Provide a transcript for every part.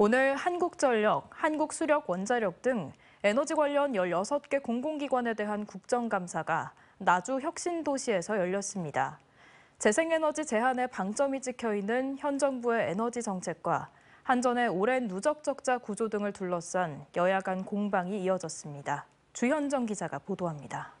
오늘 한국전력, 한국수력원자력 등 에너지 관련 16개 공공기관에 대한 국정감사가 나주 혁신도시에서 열렸습니다. 재생에너지 제한에 방점이 찍혀 있는 현 정부의 에너지 정책과 한전의 오랜 누적 적자 구조 등을 둘러싼 여야 간 공방이 이어졌습니다. 주현정 기자가 보도합니다.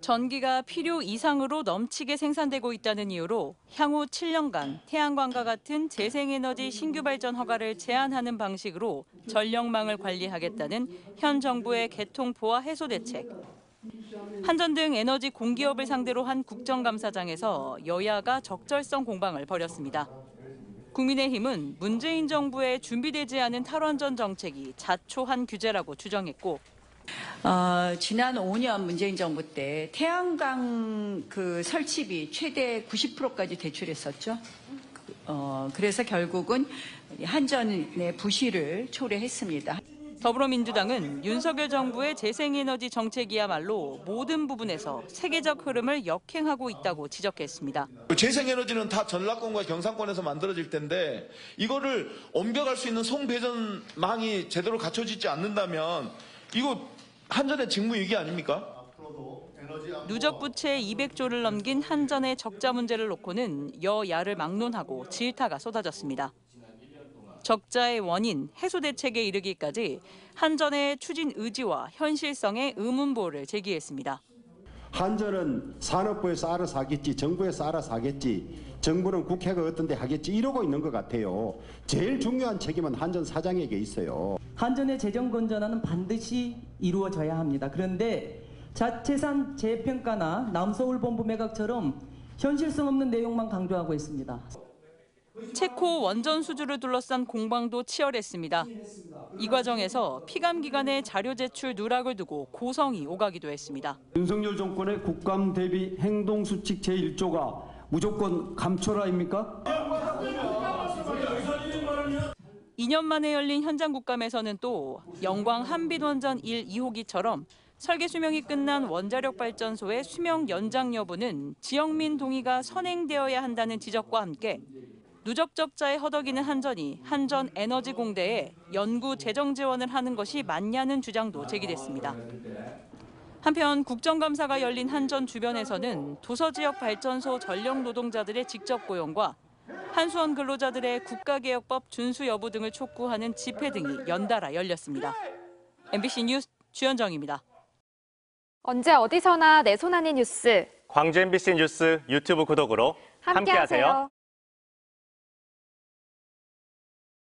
전기가 필요 이상으로 넘치게 생산되고 있다는 이유로 향후 7년간 태양광과 같은 재생에너지 신규 발전 허가를 제한하는 방식으로 전력망을 관리하겠다는 현 정부의 개통 보완 해소 대책. 한전 등 에너지 공기업을 상대로 한 국정감사장에서 여야가 적절성 공방을 벌였습니다. 국민의힘은 문재인 정부의 준비되지 않은 탈원전 정책이 자초한 규제라고 주장했고, 지난 5년 문재인 정부 때 태양광 설치비 최대 90%까지 대출했었죠. 그래서 결국은 한전의 부실을 초래했습니다. 더불어민주당은 윤석열 정부의 재생에너지 정책이야말로 모든 부분에서 세계적 흐름을 역행하고 있다고 지적했습니다. 재생에너지는 다 전라권과 경상권에서 만들어질 텐데 이거를 옮겨갈 수 있는 송배전망이 제대로 갖춰지지 않는다면 이거 한전의 직무유기 아닙니까? 누적 부채 200조를 넘긴 한전의 적자 문제를 놓고는 여야를 막론하고 질타가 쏟아졌습니다. 적자의 원인, 해소 대책에 이르기까지 한전의 추진 의지와 현실성에 의문보를 제기했습니다. 한전은 산업부에서 알아서 하겠지, 정부에서 알아서 하겠지, 정부는 국회가 어떤 데 하겠지 이러고 있는 것 같아요. 제일 중요한 책임은 한전 사장에게 있어요. 한전의 재정 건전화는 반드시 이루어져야 합니다. 그런데 자체산 재평가나 남서울본부 매각처럼 현실성 없는 내용만 강조하고 있습니다. 체코 원전 수주를 둘러싼 공방도 치열했습니다. 이 과정에서 피감기관의 자료 제출 누락을 두고 고성이 오가기도 했습니다. 윤석열 정권의 국감 대비 행동수칙 제1조가 무조건 감춰라입니까? 2년 만에 열린 현장 국감에서는 또 영광 한빛 원전 1, 2호기처럼 설계 수명이 끝난 원자력 발전소의 수명 연장 여부는 지역민 동의가 선행되어야 한다는 지적과 함께 누적 적자에 허덕이는 한전이 한전 에너지 공대에 연구 재정 지원을 하는 것이 맞냐는 주장도 제기됐습니다. 한편 국정감사가 열린 한전 주변에서는 도서 지역 발전소 전력 노동자들의 직접 고용과 한수원 근로자들의 국가개혁법 준수 여부 등을 촉구하는 집회 등이 연달아 열렸습니다. MBC 뉴스 주현정입니다. 언제 어디서나 내 손 안의 뉴스. 광주 MBC 뉴스 유튜브 구독으로 함께하세요.